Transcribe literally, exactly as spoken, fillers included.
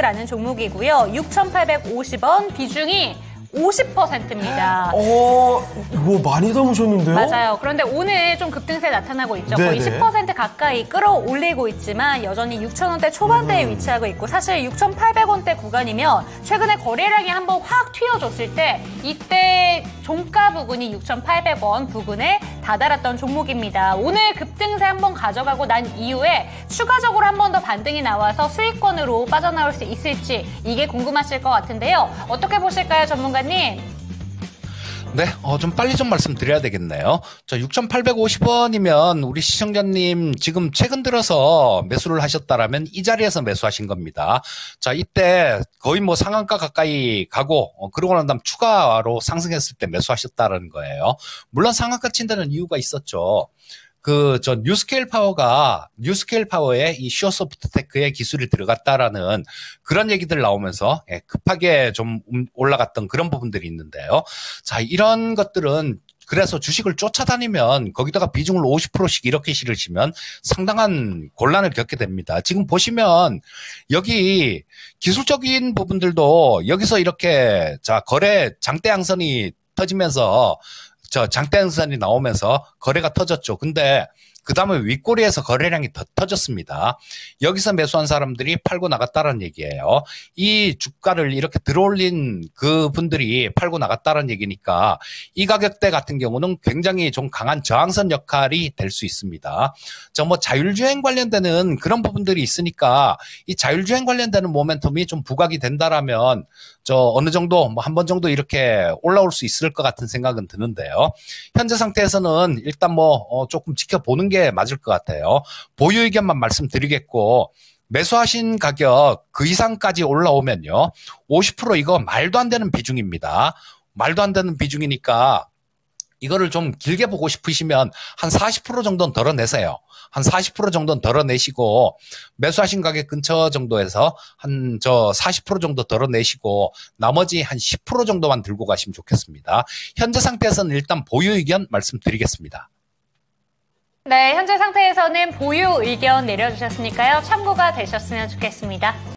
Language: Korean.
라는 종목이고요. 육천팔백오십 원, 비중이 오십 퍼센트입니다. 어, 이거 많이 담으셨는데요? 맞아요. 그런데 오늘 좀 급등세 나타나고 있죠. 네네. 거의 십 퍼센트 가까이 끌어올리고 있지만 여전히 육천 원대 초반대에 음. 위치하고 있고, 사실 육천팔백 원대 구간이면 최근에 거래량이 한번 확 튀어줬을 때 이때 종가 부근이 육천팔백 원 부근에 다다랐던 종목입니다. 오늘 급등세 한번 가져가고 난 이후에 추가적으로 한 번 더 반등이 나와서 수익권으로 빠져나올 수 있을지, 이게 궁금하실 것 같은데요. 어떻게 보실까요, 전문가님? 네, 어, 좀 빨리 좀 말씀드려야 되겠네요. 자, 육천팔백오십 원이면 우리 시청자님 지금 최근 들어서 매수를 하셨다라면 이 자리에서 매수하신 겁니다. 자, 이때 거의 뭐 상한가 가까이 가고 어, 그러고 난 다음 추가로 상승했을 때 매수하셨다는 거예요. 물론 상한가 친다는 이유가 있었죠. 그, 저, 뉴스케일 파워가, 뉴스케일 파워에 이 시어소프트테크의 기술이 들어갔다라는 그런 얘기들 나오면서 예, 급하게 좀 올라갔던 그런 부분들이 있는데요. 자, 이런 것들은 그래서 주식을 쫓아다니면 거기다가 비중을 오십 퍼센트씩 이렇게 실으시면 상당한 곤란을 겪게 됩니다. 지금 보시면 여기 기술적인 부분들도 여기서 이렇게 자, 거래 장대 양선이 터지면서 저 장대 양선이 나오면서 거래가 터졌죠. 근데 그 다음에 윗꼬리에서 거래량이 더 터졌습니다. 여기서 매수한 사람들이 팔고 나갔다는 얘기예요. 이 주가를 이렇게 들어올린 그 분들이 팔고 나갔다는 얘기니까 이 가격대 같은 경우는 굉장히 좀 강한 저항선 역할이 될 수 있습니다. 저 뭐 자율주행 관련되는 그런 부분들이 있으니까 이 자율주행 관련되는 모멘텀이 좀 부각이 된다라면 저 어느 정도 뭐 한 번 정도 이렇게 올라올 수 있을 것 같은 생각은 드는데요. 현재 상태에서는 일단 뭐 어 조금 지켜보는 게 맞을 것 같아요. 보유 의견만 말씀드리겠고, 매수하신 가격 그 이상까지 올라오면요 오십 퍼센트 이거 말도 안 되는 비중입니다. 말도 안 되는 비중이니까 이거를 좀 길게 보고 싶으시면 한 사십 퍼센트 정도는 덜어내세요. 한 사십 퍼센트 정도는 덜어내시고, 매수하신 가격 근처 정도에서 한 저 사십 퍼센트 정도 덜어내시고 나머지 한 십 퍼센트 정도만 들고 가시면 좋겠습니다. 현재 상태에서는 일단 보유 의견 말씀드리겠습니다. 네, 현재 상태에서는 보유 의견 내려주셨으니까요. 참고가 되셨으면 좋겠습니다.